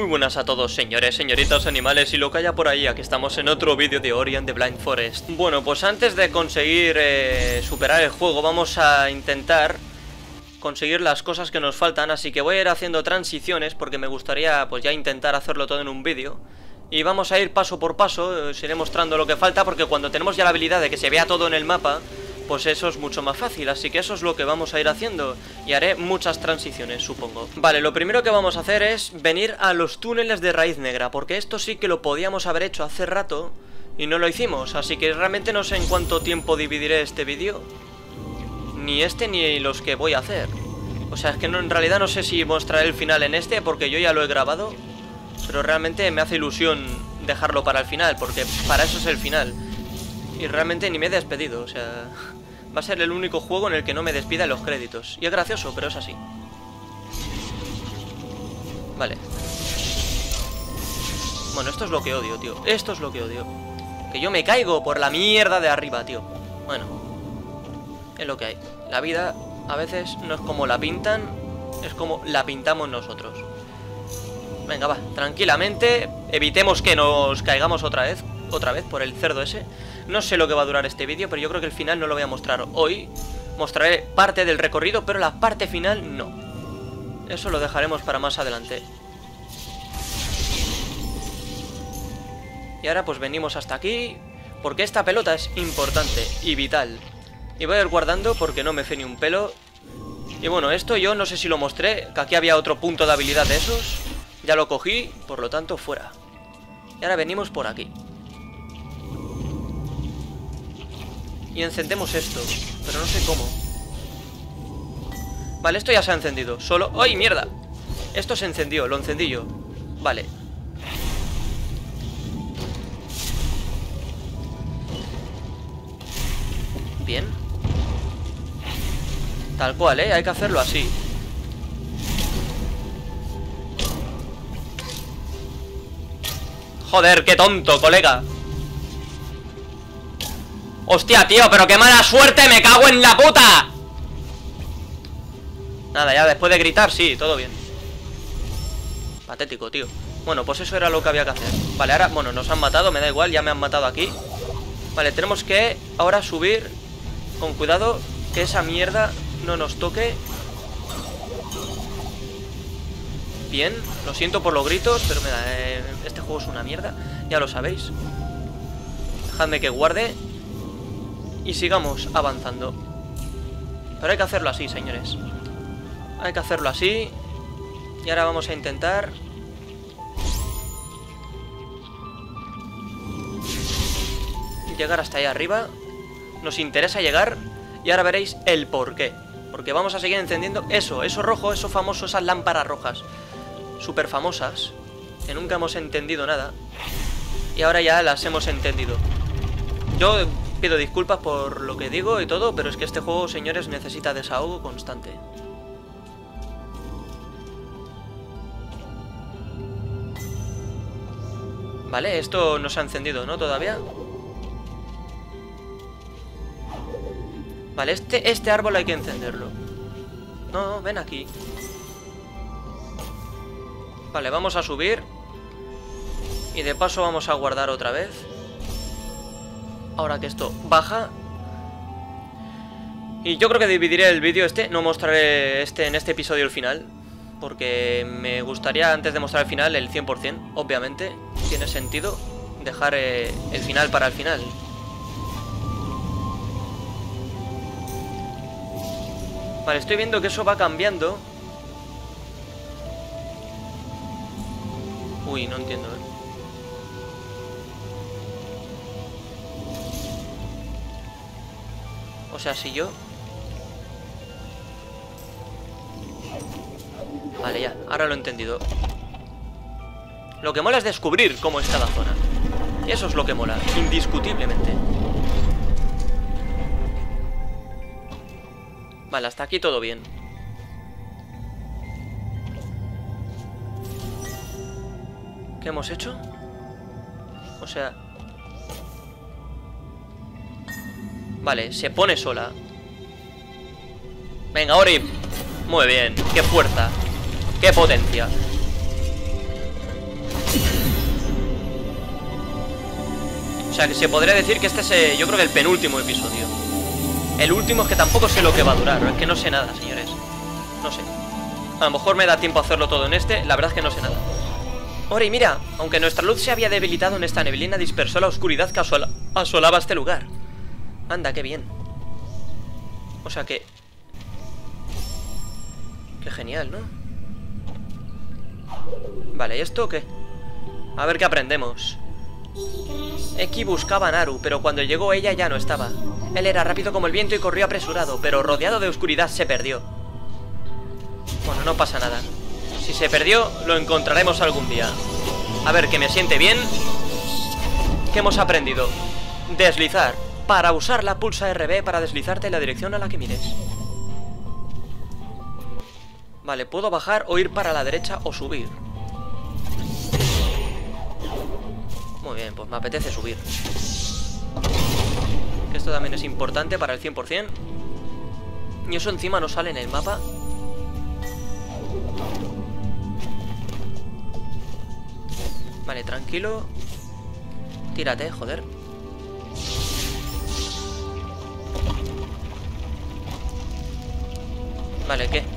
Muy buenas a todos, señores, señoritas, animales y lo que haya por ahí. Aquí estamos en otro vídeo de Ori and the Blind Forest. Bueno, pues antes de conseguir superar el juego, vamos a intentar conseguir las cosas que nos faltan. Así que voy a ir haciendo transiciones porque me gustaría pues ya intentar hacerlo todo en un vídeo. Y vamos a ir paso por paso, os iré mostrando lo que falta, porque cuando tenemos ya la habilidad de que se vea todo en el mapa, pues eso es mucho más fácil, así que eso es lo que vamos a ir haciendo. Y haré muchas transiciones, supongo. Vale, lo primero que vamos a hacer es venir a los túneles de raíz negra, porque esto sí que lo podíamos haber hecho hace rato y no lo hicimos. Así que realmente no sé en cuánto tiempo dividiré este vídeo, ni este ni los que voy a hacer. O sea, es que no, en realidad no sé si mostraré el final en este, porque yo ya lo he grabado, pero realmente me hace ilusión dejarlo para el final, porque para eso es el final. Y realmente ni me he despedido, o sea... va a ser el único juego en el que no me despida en los créditos. Y es gracioso, pero es así. Vale. Bueno, esto es lo que odio, tío. Esto es lo que odio. Que yo me caigo por la mierda de arriba, tío. Bueno. Es lo que hay. La vida a veces no es como la pintan, es como la pintamos nosotros. Venga, va. Tranquilamente. Evitemos que nos caigamos otra vez por el cerdo ese. No sé lo que va a durar este vídeo, pero yo creo que el final no lo voy a mostrar hoy. Mostraré parte del recorrido, pero la parte final no. Eso lo dejaremos para más adelante. Y ahora pues venimos hasta aquí, porque esta pelota es importante y vital. Y voy a ir guardando porque no me fe ni un pelo. Y bueno, esto yo no sé si lo mostré, que aquí había otro punto de habilidad de esos. Ya lo cogí, por lo tanto fuera. Y ahora venimos por aquí y encendemos esto, pero no sé cómo. Vale, esto ya se ha encendido. Solo... ¡ay, mierda! Esto se encendió, lo encendí yo. Vale. Bien. Tal cual, ¿eh? Hay que hacerlo así. Joder, qué tonto, colega. Hostia, tío, pero qué mala suerte, me cago en la puta. Nada, ya después de gritar, sí, todo bien. Patético, tío. Bueno, pues eso era lo que había que hacer. Vale, ahora, bueno, nos han matado, me da igual, ya me han matado aquí. Vale, tenemos que ahora subir con cuidado, que esa mierda no nos toque. Bien, lo siento por los gritos, pero me da, este juego es una mierda, ya lo sabéis. Dejadme que guarde y sigamos avanzando. Pero hay que hacerlo así, señores. Hay que hacerlo así. Y ahora vamos a intentar... llegar hasta allá arriba. Nos interesa llegar. Y ahora veréis el porqué. Porque vamos a seguir encendiendo eso rojo, eso famoso, esas lámparas rojas. Súper famosas. Que nunca hemos entendido nada. Y ahora ya las hemos entendido. Yo... pido disculpas por lo que digo y todo, pero es que este juego, señores, necesita desahogo constante. Vale, esto no se ha encendido, ¿no? Todavía. Vale, este árbol hay que encenderlo. No, ven aquí. Vale, vamos a subir. Y de paso vamos a guardar otra vez. Ahora que esto baja. Y yo creo que dividiré el vídeo este. No mostraré en este episodio el final, porque me gustaría antes de mostrar el final el 100%. Obviamente tiene sentido dejar el final para el final. Vale, estoy viendo que eso va cambiando. Uy, no entiendo, ¿eh? O sea, si yo... vale, ya, ahora lo he entendido. Lo que mola es descubrir cómo está la zona. Y eso es lo que mola, indiscutiblemente. Vale, hasta aquí todo bien. ¿Qué hemos hecho? O sea... vale, se pone sola. Venga, Ori. Muy bien, qué fuerza, qué potencia. sea que se podría decir que este es yo creo que el penúltimo episodio. El último es que tampoco sé lo que va a durar, es que no sé nada, señores. No sé. A lo mejor me da tiempo a hacerlo todo en este, la verdad es que no sé nada. Ori, mira, aunque nuestra luz se había debilitado en esta neblina, dispersó la oscuridad que asolaba este lugar. Anda, qué bien. O sea que... qué genial, ¿no? Vale, ¿y esto qué? A ver qué aprendemos. Eki buscaba a Naru, pero cuando llegó ella ya no estaba. Él era rápido como el viento y corrió apresurado, pero rodeado de oscuridad se perdió. Bueno, no pasa nada. Si se perdió, lo encontraremos algún día. A ver, que me siente bien. ¿Qué hemos aprendido? Deslizar. Para usarla, pulsa RB para deslizarte en la dirección a la que mires. Vale, puedo bajar o ir para la derecha o subir. Muy bien, pues me apetece subir. Esto también es importante para el 100%. Y eso encima no sale en el mapa. Vale, tranquilo. Tírate, joder. Vale, ¿qué?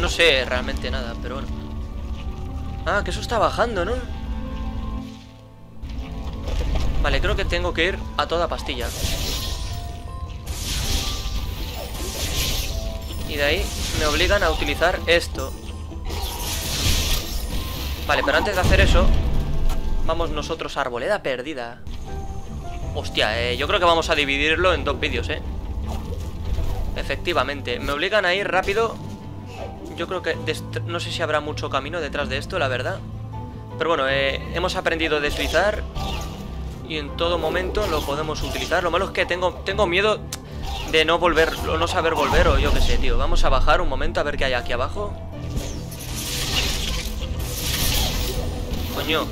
No sé realmente nada, pero bueno. Ah, que eso está bajando, ¿no? Vale, creo que tengo que ir a toda pastilla. Y de ahí me obligan a utilizar esto. Vale, pero antes de hacer eso, vamos nosotros a Arboleda Perdida. Hostia, yo creo que vamos a dividirlo en dos vídeos, ¿eh? Efectivamente, me obligan a ir rápido. Yo creo que... no sé si habrá mucho camino detrás de esto, la verdad. Pero bueno, hemos aprendido a deslizar. Y en todo momento lo podemos utilizar. Lo malo es que tengo miedo de no volver, o no saber volver, o yo qué sé, tío. Vamos a bajar un momento a ver qué hay aquí abajo. Coño.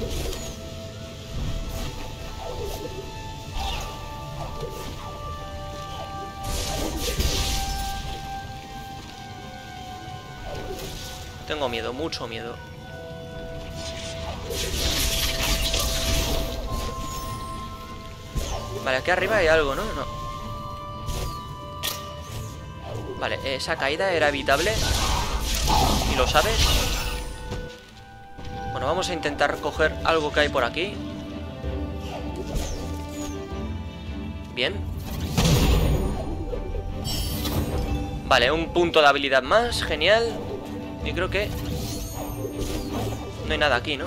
Tengo miedo, mucho miedo. Vale, aquí arriba hay algo, ¿no? No. Vale, esa caída era evitable. ¿Y lo sabes? Bueno, vamos a intentar coger algo que hay por aquí. Bien. Vale, un punto de habilidad más, genial. Y creo que no hay nada aquí, ¿no?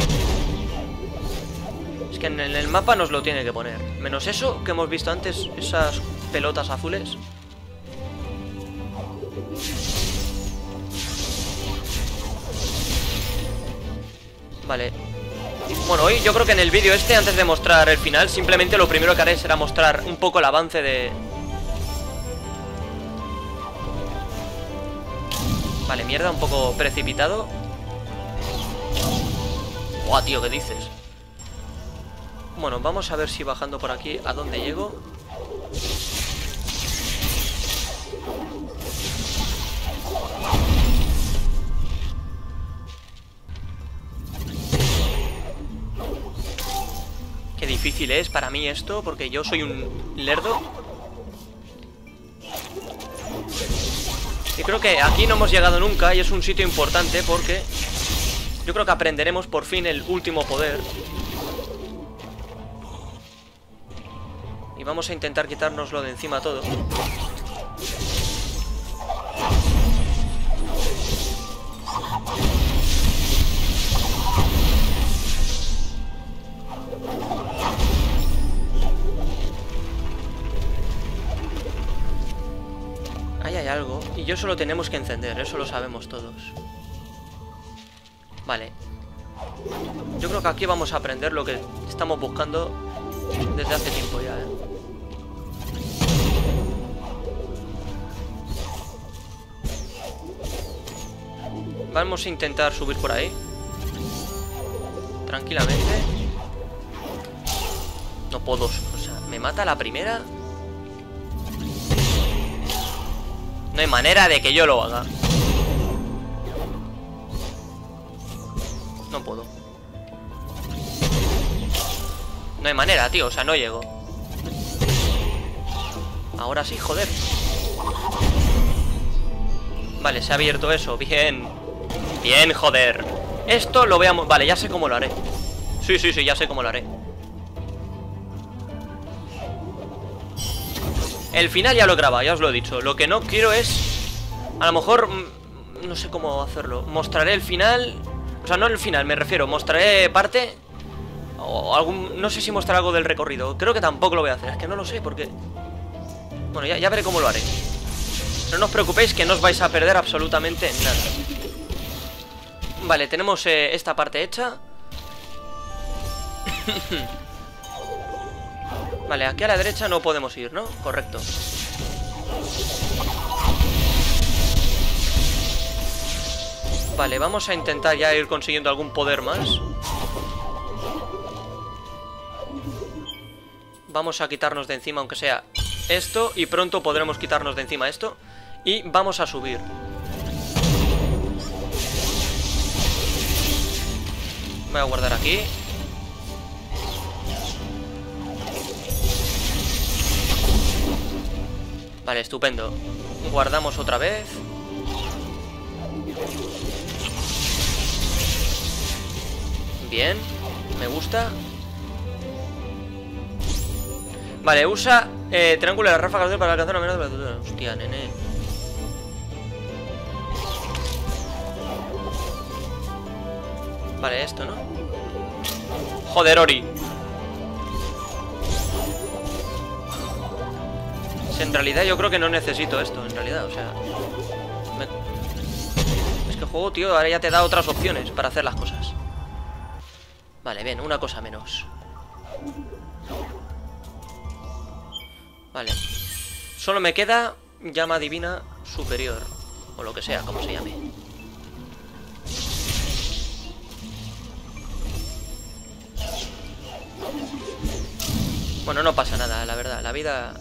Es que en el mapa nos lo tiene que poner. Menos eso que hemos visto antes, esas pelotas azules. Vale. Bueno, hoy yo creo que en el vídeo este, antes de mostrar el final, simplemente lo primero que haré será mostrar un poco el avance de... Vale, mierda, un poco precipitado. Buah, tío, ¿qué dices? Bueno, vamos a ver si bajando por aquí a dónde llego. Qué difícil es para mí esto, porque yo soy un lerdo. Y creo que aquí no hemos llegado nunca y es un sitio importante porque yo creo que aprenderemos por fin el último poder. Y vamos a intentar quitárnoslo de encima todo. Ahí hay algo, y yo solo tenemos que encender, eso lo sabemos todos. Vale. Yo creo que aquí vamos a aprender lo que estamos buscando desde hace tiempo ya, ¿eh? Vamos a intentar subir por ahí. Tranquilamente. No puedo, o sea, me mata la primera. No hay manera de que yo lo haga. No puedo. No hay manera, tío. O sea, no llego. Ahora sí, joder. Vale, se ha abierto eso. Bien. Bien, joder. Esto lo veamos. Vale, ya sé cómo lo haré. Sí, sí, sí, ya sé cómo lo haré. El final ya lo he grabado, ya os lo he dicho. Lo que no quiero es... A lo mejor... No sé cómo hacerlo. Mostraré el final... O sea, no el final, me refiero. Mostraré parte... O algún... No sé si mostraré algo del recorrido. Creo que tampoco lo voy a hacer. Es que no lo sé, porque... Bueno, ya veré cómo lo haré. No os preocupéis que no os vais a perder absolutamente nada. Vale, tenemos esta parte hecha. Vale, aquí a la derecha no podemos ir, ¿no? Correcto. Vale, vamos a intentar ya ir consiguiendo algún poder más. Vamos a quitarnos de encima, aunque sea esto. Y pronto podremos quitarnos de encima esto. Y vamos a subir. Voy a guardar aquí. Vale, estupendo. Guardamos otra vez. Bien, me gusta. Vale, usa triángulo de las ráfagas para alcanzar una menos de la... Hostia, nene. Vale, esto, ¿no? Joder, Ori. En realidad yo creo que no necesito esto, en realidad, o sea... Es que el juego, tío, ahora ya te da otras opciones para hacer las cosas. Vale, bien, una cosa menos. Vale. Solo me queda llama divina superior, o lo que sea, como se llame. Bueno, no pasa nada, la verdad, la vida...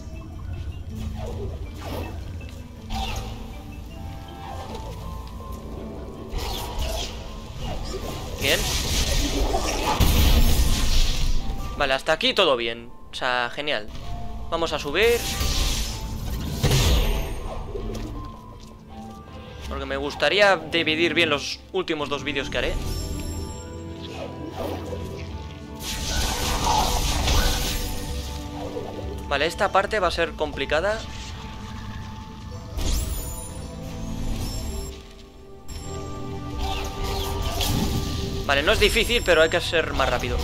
Bien. Vale, hasta aquí todo bien. O sea, genial. Vamos a subir. Porque me gustaría dividir bien los últimos dos vídeos que haré. Vale, esta parte va a ser complicada. Vale, no es difícil, pero hay que ser más rápido.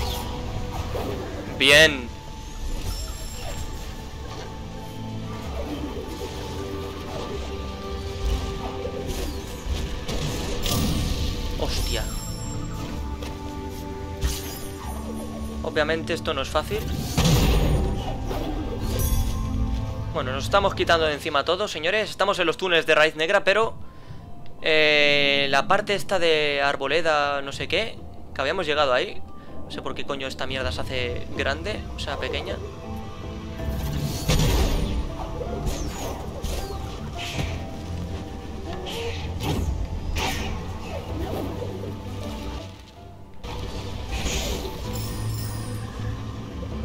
Bien. Hostia. Obviamente esto no es fácil. Bueno, nos estamos quitando de encima todo, señores. Estamos en los túneles de raíz negra, pero... la parte esta de arboleda, no sé qué, que habíamos llegado ahí. No sé por qué coño esta mierda se hace grande, o sea, pequeña.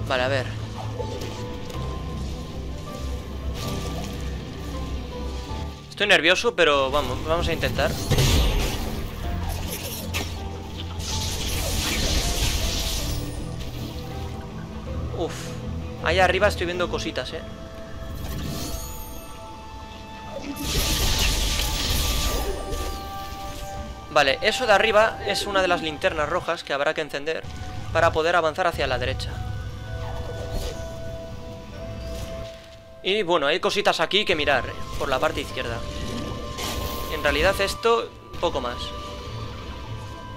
Vale, a ver. Estoy nervioso, pero vamos, vamos a intentar. Uf, allá arriba estoy viendo cositas, eh. Vale, eso de arriba es una de las linternas rojas que habrá que encender para poder avanzar hacia la derecha. Y bueno, hay cositas aquí que mirar, por la parte izquierda. En realidad esto, poco más.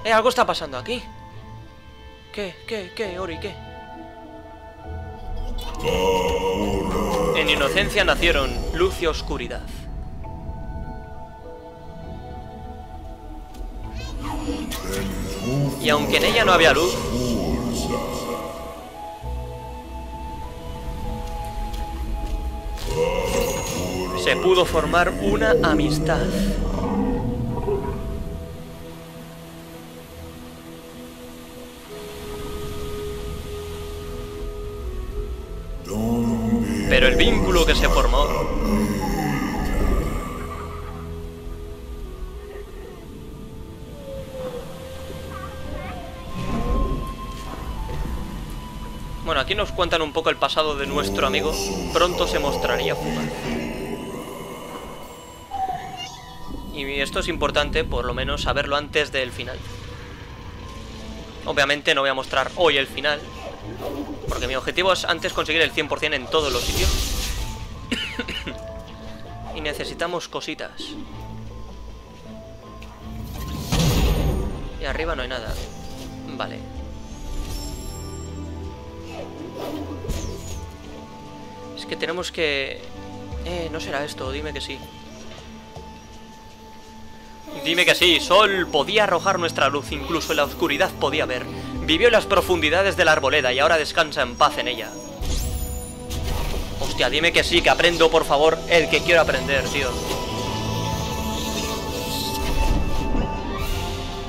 Algo está pasando aquí. ¿Qué, Ori, qué? En inocencia nacieron luz y oscuridad. Y aunque en ella no había luz... se pudo formar una amistad. Pero el vínculo que se formó . Bueno, aquí nos cuentan un poco el pasado de nuestro amigo. Pronto se mostraría fugaz. Y esto es importante, por lo menos, saberlo antes del final. Obviamente no voy a mostrar hoy el final, porque mi objetivo es antes conseguir el 100% en todos los sitios. Y necesitamos cositas. Y arriba no hay nada. Vale. Es que tenemos que... no será esto, dime que sí. Dime que sí, Sol podía arrojar nuestra luz, incluso en la oscuridad podía ver. Vivió en las profundidades de la arboleda y ahora descansa en paz en ella. Hostia, dime que sí, que aprendo, por favor, el que quiero aprender, tío.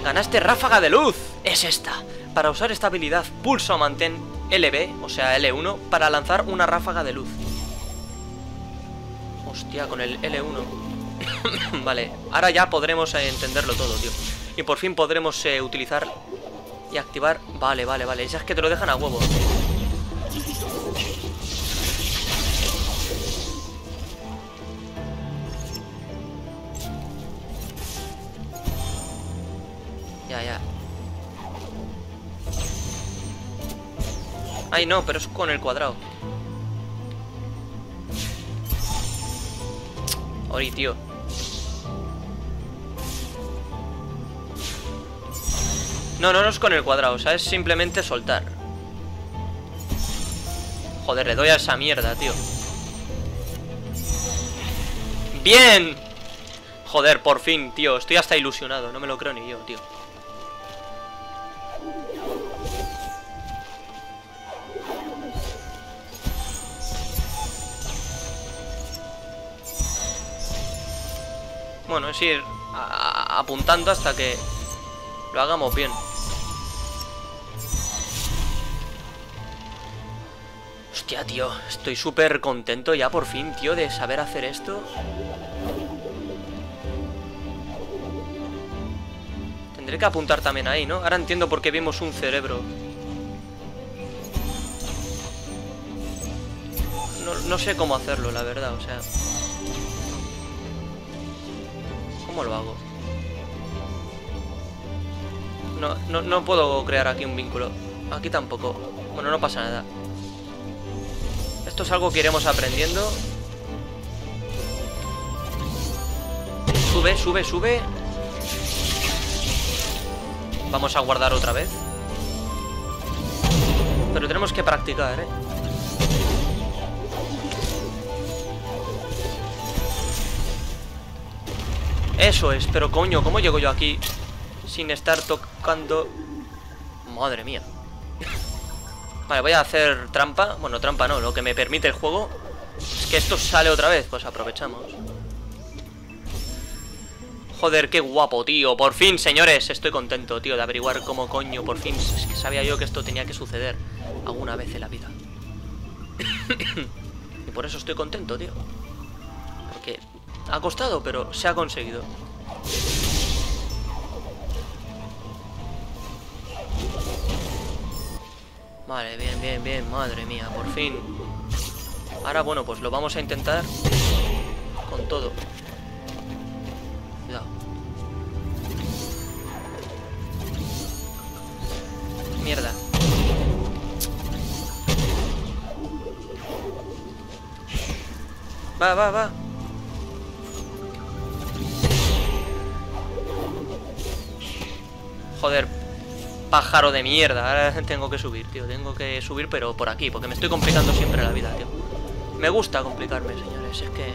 Ganaste ráfaga de luz, es esta. Para usar esta habilidad, pulsa o mantén LB, o sea L1, para lanzar una ráfaga de luz. Hostia, con el L1. Vale, ahora ya podremos entenderlo todo, tío. Y por fin podremos utilizar y activar... Vale, vale, vale, ya es que te lo dejan a huevo. Ya, ya. Ay, no, pero es con el cuadrado. Ori, tío. No, no, no es con el cuadrado, o sea, es simplemente soltar. Joder, le doy a esa mierda, tío. ¡Bien! Joder, por fin, tío. Estoy hasta ilusionado, no me lo creo ni yo, tío. Bueno, es ir apuntando hasta que lo hagamos bien. Hostia, tío. Estoy súper contento ya por fin, tío, de saber hacer esto. Tendré que apuntar también ahí, ¿no? Ahora entiendo por qué vimos un cerebro. No, no sé cómo hacerlo, la verdad, o sea... ¿Cómo lo hago? No puedo crear aquí un vínculo. Aquí tampoco. Bueno, no pasa nada. Esto es algo que iremos aprendiendo. Sube, sube, sube. Vamos a guardar otra vez. Pero tenemos que practicar, ¿eh? Eso es, pero coño, ¿cómo llego yo aquí sin estar tocando? Madre mía. Vale, voy a hacer trampa. Bueno, trampa no, lo que me permite el juego es que esto sale otra vez, pues aprovechamos. Joder, qué guapo, tío. Por fin, señores, estoy contento, tío, de averiguar cómo coño, por fin. Es que sabía yo que esto tenía que suceder alguna vez en la vida. Y por eso estoy contento, tío. Porque... ha costado, pero se ha conseguido. Vale, bien, bien, bien. Madre mía, por fin. Ahora, bueno, pues lo vamos a intentar con todo. Cuidado. Mierda. Va, va, va. Joder, pájaro de mierda. Ahora tengo que subir, tío. Tengo que subir, pero por aquí, porque me estoy complicando siempre la vida, tío. Me gusta complicarme, señores. Es que...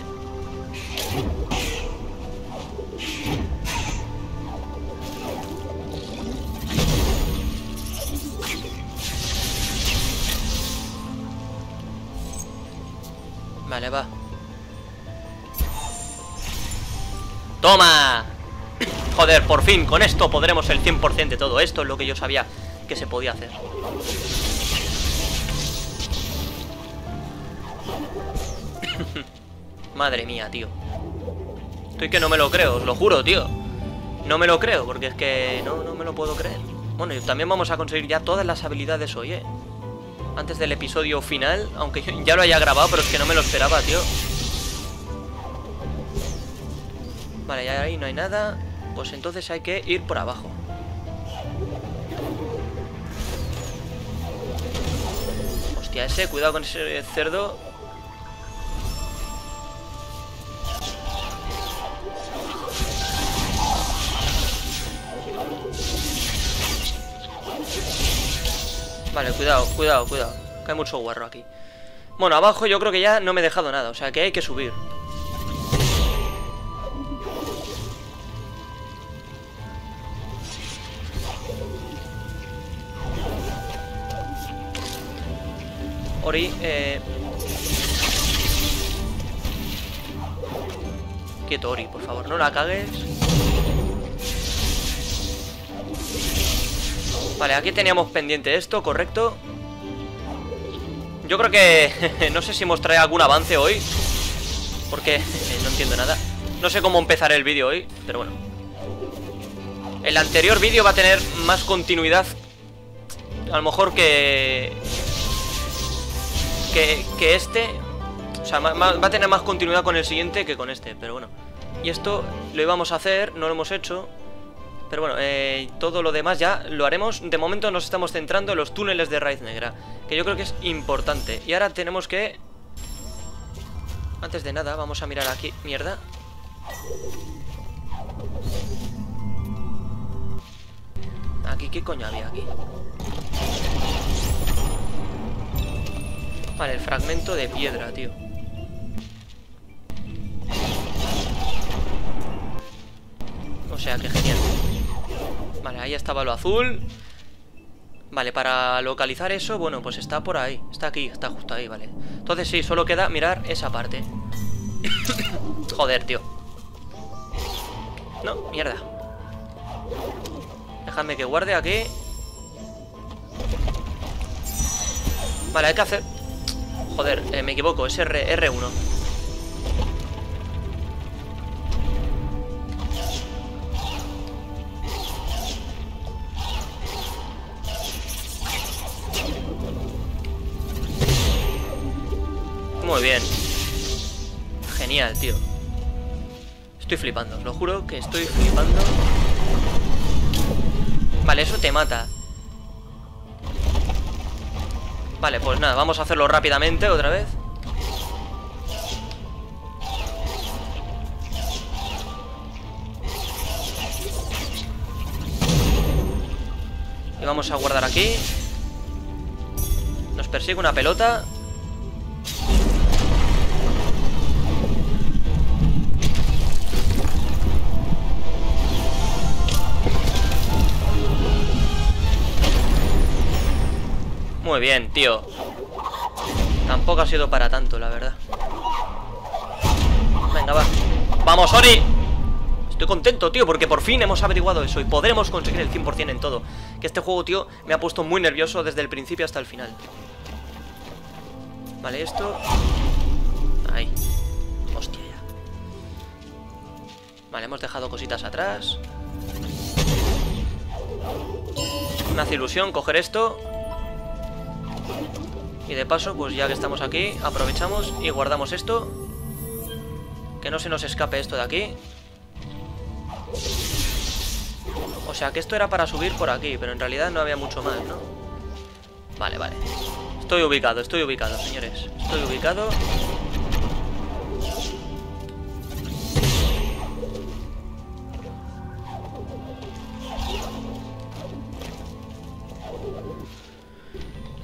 Vale, va. ¡Toma! Joder, por fin, con esto podremos el 100% de todo. Esto es lo que yo sabía que se podía hacer. Madre mía, tío. Estoy que no me lo creo, os lo juro, tío. No me lo creo, porque es que no me lo puedo creer. Bueno, y también vamos a conseguir ya todas las habilidades hoy, antes del episodio final. Aunque yo ya lo haya grabado, pero es que no me lo esperaba, tío. Vale, ya ahí no hay nada. Pues entonces hay que ir por abajo. Hostia, ese, cuidado con ese cerdo. Vale, cuidado, cuidado, cuidado. Que hay mucho guarro aquí. Bueno, abajo yo creo que ya no me he dejado nada. O sea que hay que subir. Ori, quieto, Ori, por favor, no la cagues. Vale, aquí teníamos pendiente esto, correcto. Yo creo que... no sé si mostraré algún avance hoy, porque no entiendo nada. No sé cómo empezaré el vídeo hoy, pero bueno. El anterior vídeo va a tener más continuidad, a lo mejor que este. O sea, va a tener más continuidad con el siguiente que con este, pero bueno. Y esto lo íbamos a hacer, no lo hemos hecho. Pero bueno, todo lo demás ya lo haremos. De momento nos estamos centrando en los túneles de raíz negra, que yo creo que es importante. Y ahora tenemos que... antes de nada, vamos a mirar aquí. Mierda. Aquí, ¿qué coño había aquí? Vale, el fragmento de piedra, tío. O sea, que genial. Vale, ahí estaba lo azul. Vale, para localizar eso, bueno, pues está por ahí. Está aquí, está justo ahí, vale. Entonces sí, solo queda mirar esa parte. Joder, tío. No, mierda. Dejadme que guarde aquí. Vale, hay que hacer... joder, me equivoco, es R1. Muy bien. Genial, tío. Estoy flipando, lo juro que estoy flipando. Vale, eso te mata. Vale, pues nada, vamos a hacerlo rápidamente otra vez. Y vamos a guardar aquí. Nos persigue una pelota. Muy bien, tío. Tampoco ha sido para tanto, la verdad. Venga, va. ¡Vamos, Ori! Estoy contento, tío, porque por fin hemos averiguado eso y podremos conseguir el 100% en todo. Que este juego, tío, me ha puesto muy nervioso desde el principio hasta el final. Vale, esto... ahí. Hostia, ya. Vale, hemos dejado cositas atrás. Me hace ilusión coger esto. Y de paso, pues ya que estamos aquí, aprovechamos y guardamos esto. Que no se nos escape esto de aquí. O sea, que esto era para subir por aquí, pero en realidad no había mucho más, ¿no? Vale, vale. Estoy ubicado, señores. Estoy ubicado.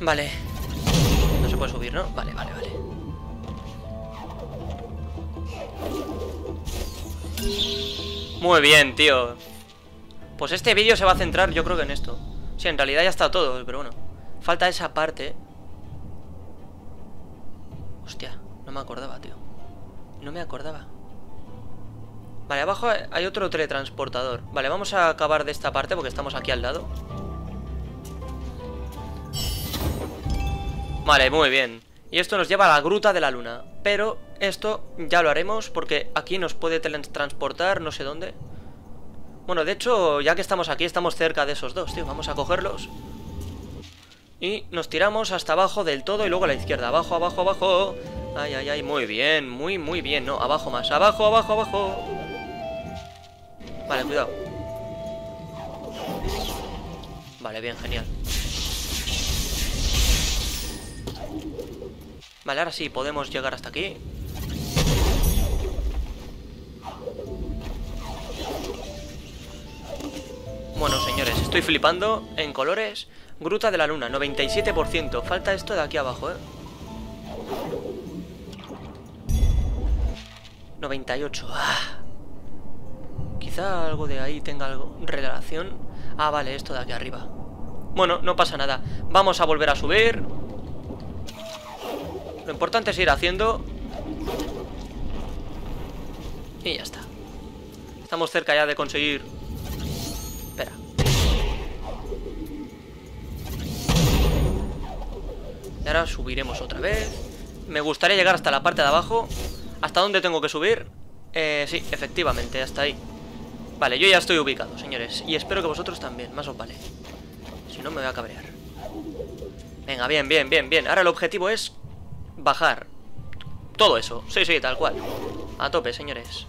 Vale. Puede subir, ¿no? Vale, vale, vale. Muy bien, tío. Pues este vídeo se va a centrar, yo creo que en esto. Sí, en realidad ya está todo, pero bueno. Falta esa parte. Hostia, no me acordaba, tío. No me acordaba. Vale, abajo hay otro teletransportador. Vale, vamos a acabar de esta parte porque estamos aquí al lado. Vale, muy bien. Y esto nos lleva a la Gruta de la Luna. Pero esto ya lo haremos porque aquí nos puede teletransportar no sé dónde. Bueno, de hecho, ya que estamos aquí, estamos cerca de esos dos, tío. Vamos a cogerlos. Y nos tiramos hasta abajo del todo y luego a la izquierda. Abajo, abajo, abajo. Ay, ay, ay. Muy bien, muy bien. No, abajo más. Abajo, abajo, abajo. Vale, cuidado. Vale, bien, genial. Vale, ahora sí podemos llegar hasta aquí. Bueno, señores, estoy flipando en colores. Gruta de la Luna, 97%. Falta esto de aquí abajo, ¿eh? 98. ¡Ah! Quizá algo de ahí tenga algo relación. Ah, vale, esto de aquí arriba. Bueno, no pasa nada. Vamos a volver a subir. Lo importante es ir haciendo. Y ya está. Estamos cerca ya de conseguir... Espera. Y ahora subiremos otra vez. Me gustaría llegar hasta la parte de abajo. ¿Hasta dónde tengo que subir? Sí, efectivamente, hasta ahí. Vale, yo ya estoy ubicado, señores. Y espero que vosotros también, más os vale. Si no, me voy a cabrear. Venga, bien, bien. Ahora el objetivo es... bajar. Todo eso. Sí, sí, tal cual. A tope, señores.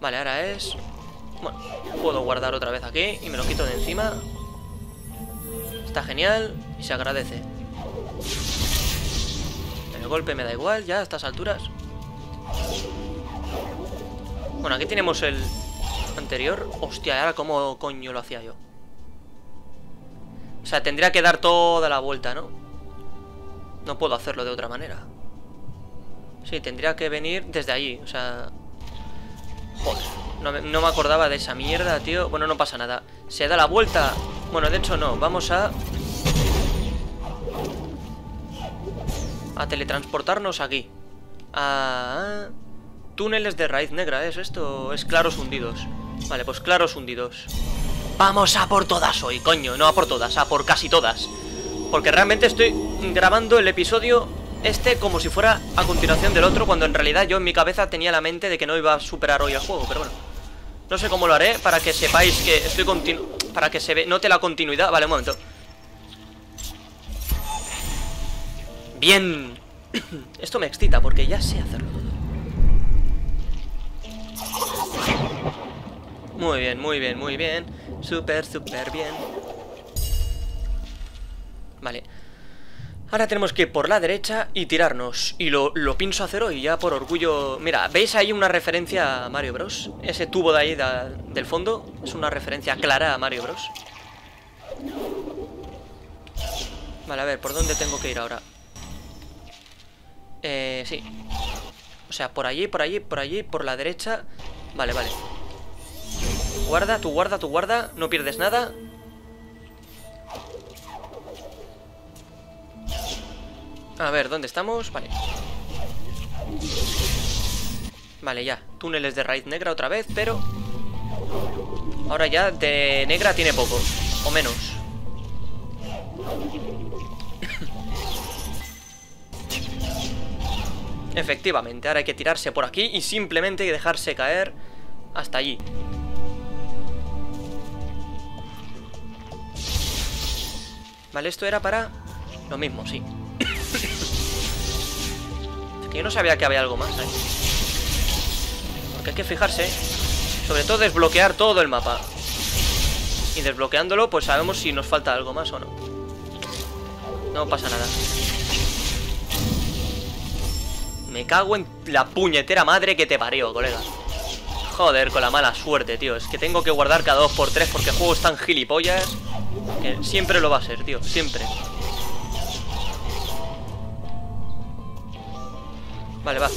Vale, ahora es... Bueno, puedo guardar otra vez aquí y me lo quito de encima. Está genial y se agradece. El golpe me da igual ya a estas alturas. Bueno, aquí tenemos el anterior. Hostia, ahora cómo coño lo hacía yo. O sea, tendría que dar toda la vuelta, ¿no? No puedo hacerlo de otra manera. Sí, tendría que venir desde allí. O sea... Joder. No me acordaba de esa mierda, tío. Bueno, no pasa nada. Se da la vuelta. Bueno, de hecho no. Vamos a... teletransportarnos aquí. A... túneles de raíz negra, ¿es esto? Es claros hundidos. Vale, pues claros hundidos. Vamos a por todas hoy, coño. No a por todas, a por casi todas. Porque realmente estoy grabando el episodio este como si fuera a continuación del otro, cuando en realidad yo en mi cabeza tenía la mente de que no iba a superar hoy el juego, pero bueno. No sé cómo lo haré para que sepáis que estoy para que se note la continuidad. Vale, un momento. Bien. Esto me excita porque ya sé hacerlo todo. Muy bien, muy bien. Súper bien. Vale. Ahora tenemos que ir por la derecha y tirarnos. Y lo pienso hacer hoy, ya por orgullo. Mira, ¿veis ahí una referencia a Mario Bros? Ese tubo de ahí del fondo es una referencia clara a Mario Bros. Vale, a ver, ¿por dónde tengo que ir ahora? Sí. O sea, por allí, por la derecha. Vale, vale. Guarda, tú guarda. No pierdes nada. A ver, ¿dónde estamos? Vale. Vale, ya. Túneles de raíz negra otra vez, pero... ahora ya de negra tiene poco. O menos. Efectivamente, ahora hay que tirarse por aquí y simplemente dejarse caer hasta allí. Vale, esto era para... lo mismo, sí. Yo no sabía que había algo más ahí. Porque hay que fijarse. Sobre todo desbloquear todo el mapa. Y desbloqueándolo pues sabemos si nos falta algo más o no. No pasa nada. Me cago en la puñetera madre que te parió, colega. Joder, con la mala suerte, tío. Es que tengo que guardar cada 2x3 porque el juego es tan gilipollas que siempre lo va a ser, tío. Siempre. Vale, va.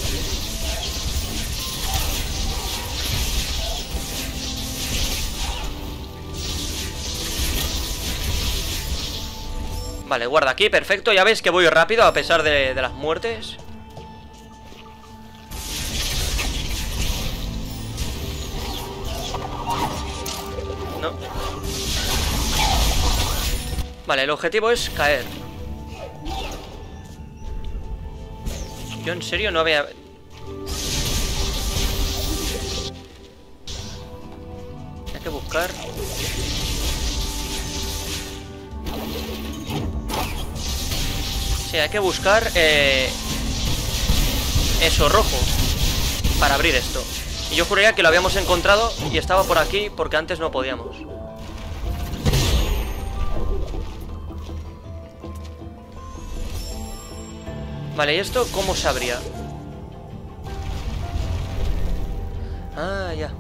Vale, guarda aquí, perfecto. Ya veis que voy rápido a pesar de las muertes. No. Vale, el objetivo es caer. Yo en serio no había... Hay que buscar... Sí, hay que buscar eso rojo para abrir esto. Y yo juraría que lo habíamos encontrado y estaba por aquí porque antes no podíamos. Vale, ¿y esto cómo se abría? Ah, ya.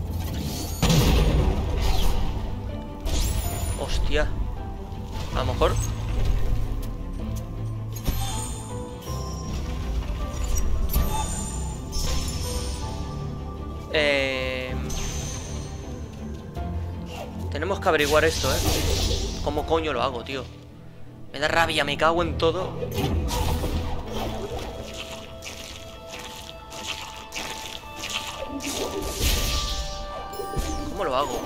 Hostia. A lo mejor... Tenemos que averiguar esto, ¿eh? ¿Cómo coño lo hago, tío? Me da rabia, me cago en todo. ¿Cómo lo hago?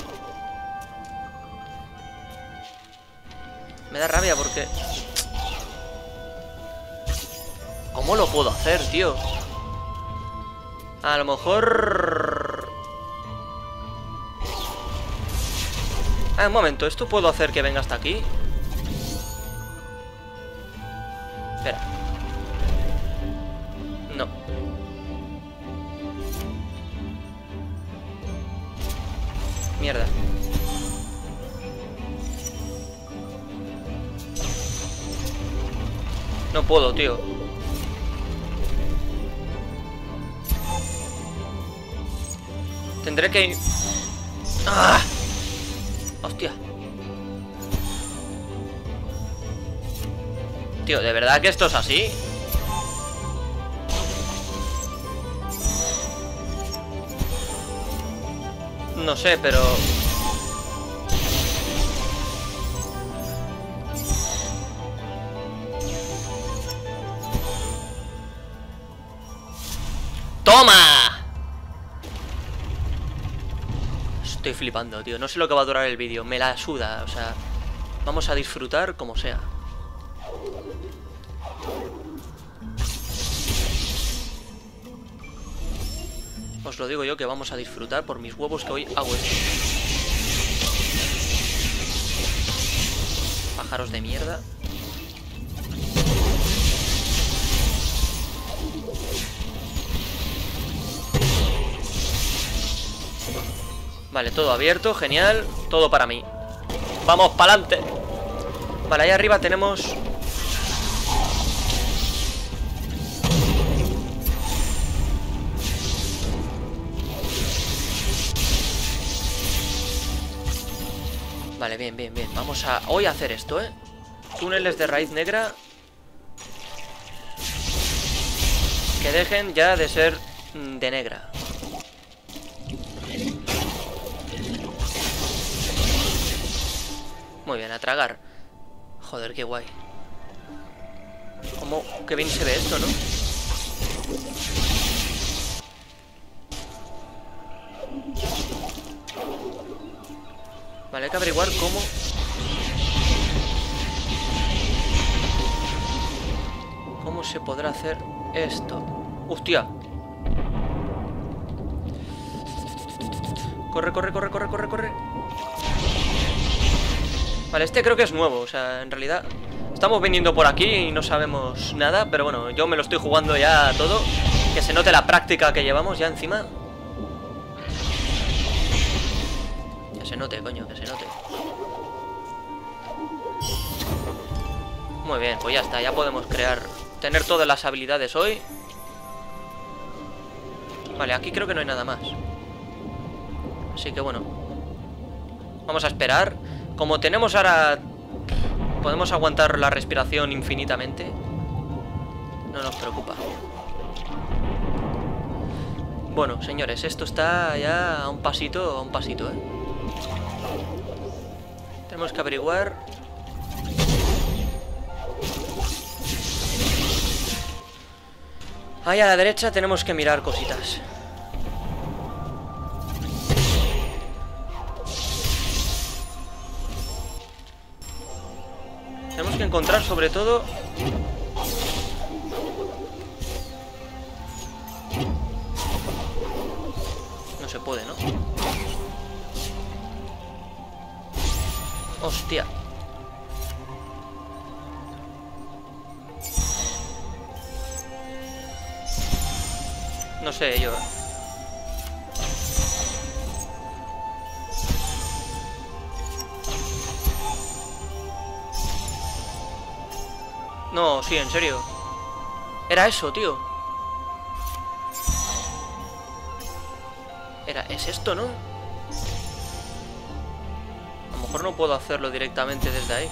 Me da rabia porque... ¿Cómo lo puedo hacer, tío? A lo mejor... Ah, un momento, ¿esto puedo hacer que venga hasta aquí? Espera. No. Mierda. No puedo, tío. Tendré que... ¡Ah! Hostia. Tío, ¿de verdad que esto es así? No sé, pero... ¡Toma! Estoy flipando, tío. No sé lo que va a durar el vídeo. Me la suda, o sea... Vamos a disfrutar como sea. Os lo digo yo que vamos a disfrutar por mis huevos que hoy hago esto. Pájaros de mierda. Vale, todo abierto, genial. Todo para mí. ¡Vamos pa'lante! Vale, ahí arriba tenemos... Vale, bien, bien, bien. Vamos a hoy hacer esto, ¿eh? Túneles de raíz negra. Que dejen ya de ser de negra. Muy bien, a tragar. Joder, qué guay. ¿Cómo? Qué bien se ve esto, ¿no? Vale, hay que averiguar cómo... ¿Cómo se podrá hacer esto? ¡Hostia! Corre, corre, corre, corre, corre, corre. Vale, este creo que es nuevo, o sea, en realidad estamos viniendo por aquí y no sabemos nada. Pero bueno, yo me lo estoy jugando ya todo. Que se note la práctica que llevamos ya encima. Que se note, coño, que se note. Muy bien, pues ya está, ya podemos crear. Tener todas las habilidades hoy. Vale, aquí creo que no hay nada más. Así que bueno, vamos a esperar. Como tenemos ahora... Podemos aguantar la respiración infinitamente. No nos preocupa. Bueno, señores, esto está ya a un pasito, ¿eh? Tenemos que averiguar... Ahí a la derecha tenemos que mirar cositas. sobre todo. No se puede, ¿no? Hostia. No sé, yo... No, sí, en serio. Era eso, tío. Es esto, ¿no? A lo mejor no puedo hacerlo directamente desde ahí.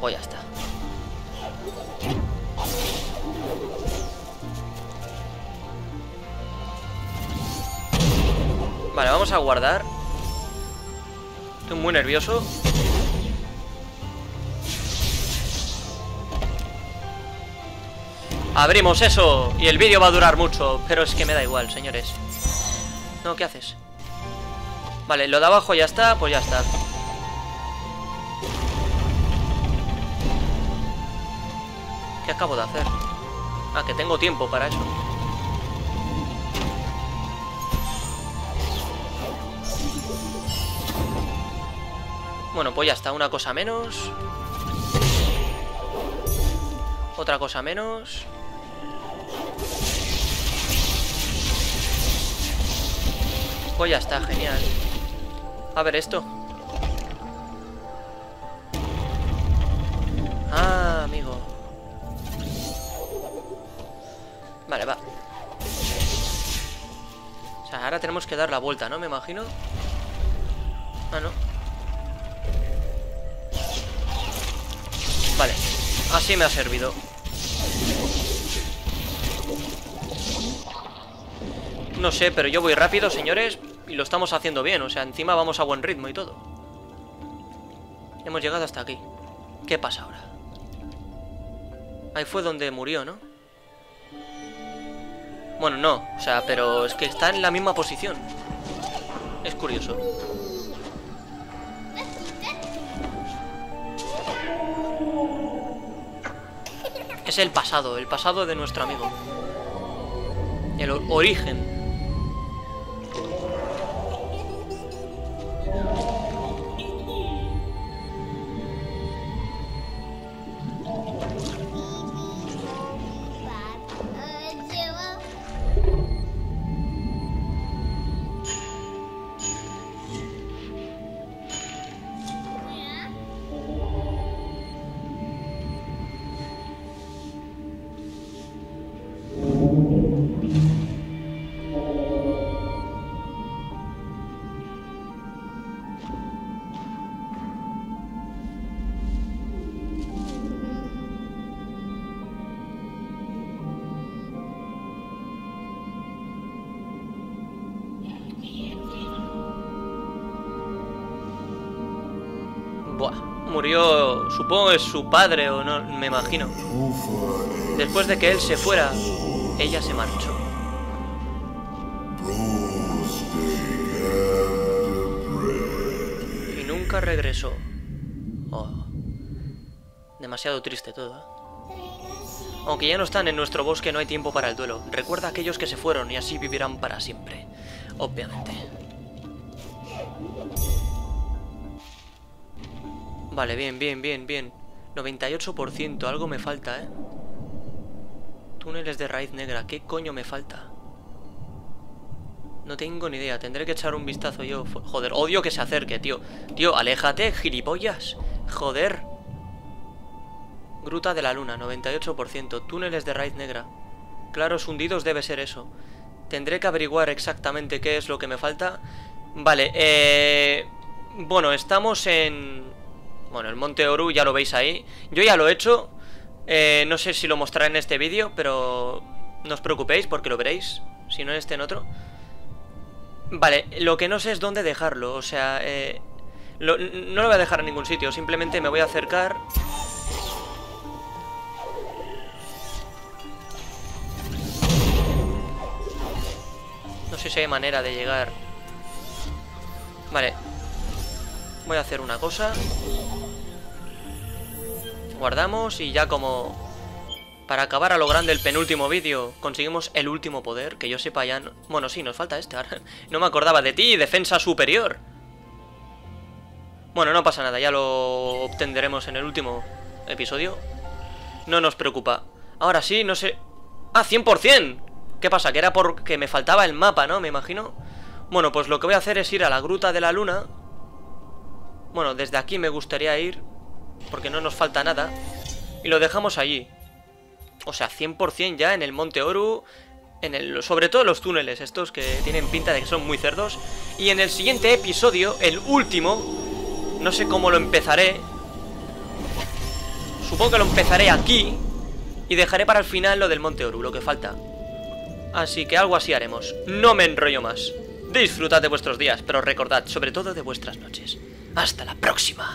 Oh, ya está. Vale, vamos a guardar. Estoy muy nervioso. Abrimos eso. Y el vídeo va a durar mucho. Pero es que me da igual, señores. No, ¿qué haces? Vale, lo de abajo ya está. Pues ya está. ¿Qué acabo de hacer? Ah, que tengo tiempo para eso. Bueno, pues ya está. Una cosa menos. Otra cosa menos. Pues ya está, genial. A ver esto. Ah, amigo. Vale, va. O sea, ahora tenemos que dar la vuelta, ¿no? Me imagino. Ah, no. Vale, así me ha servido. No sé, pero yo voy rápido, señores. Y lo estamos haciendo bien, o sea, encima vamos a buen ritmo y todo. Hemos llegado hasta aquí. ¿Qué pasa ahora? Ahí fue donde murió, ¿no? Bueno, no, o sea, pero es que está en la misma posición. Es curioso. Es el pasado de nuestro amigo. El origen. Murió, supongo es su padre o no, me imagino. Después de que él se fuera, ella se marchó. Y nunca regresó. Oh. Demasiado triste todo, ¿eh? Aunque ya no están en nuestro bosque, no hay tiempo para el duelo. Recuerda a aquellos que se fueron y así vivirán para siempre. Obviamente. Vale, bien, bien, bien, bien. 98%, algo me falta, ¿eh? Túneles de raíz negra, ¿qué coño me falta? No tengo ni idea, tendré que echar un vistazo yo. Joder, odio que se acerque, tío. Tío, aléjate, gilipollas. Joder. Gruta de la luna, 98%. Túneles de raíz negra. Claros hundidos debe ser eso. Tendré que averiguar exactamente qué es lo que me falta. Vale, bueno, estamos en... Bueno, el Monte Horu ya lo veis ahí. Yo ya lo he hecho. No sé si lo mostraré en este vídeo, pero no os preocupéis porque lo veréis. Si no en este, en otro. Vale, lo que no sé es dónde dejarlo. O sea, no lo voy a dejar en ningún sitio. Simplemente me voy a acercar. No sé si hay manera de llegar. Vale. Voy a hacer una cosa. Guardamos y ya como... para acabar a lo grande el penúltimo vídeo, conseguimos el último poder, que yo sepa ya... No... Bueno, sí, nos falta este ahora. No me acordaba de ti, defensa superior. Bueno, no pasa nada, ya lo obtendremos en el último episodio. No nos preocupa. Ahora sí, no sé... ¡Ah, 100%! ¿Qué pasa? Que era porque me faltaba el mapa, ¿no? Me imagino. Bueno, pues lo que voy a hacer es ir a la Gruta de la Luna. Bueno, desde aquí me gustaría ir, porque no nos falta nada. Y lo dejamos allí. O sea, 100% ya en el Monte Horu, sobre todo los túneles estos que tienen pinta de que son muy cerdos. Y en el siguiente episodio, el último, no sé cómo lo empezaré. Supongo que lo empezaré aquí y dejaré para el final lo del Monte Horu, lo que falta. Así que algo así haremos. No me enrollo más. Disfrutad de vuestros días, pero recordad sobre todo de vuestras noches. ¡Hasta la próxima!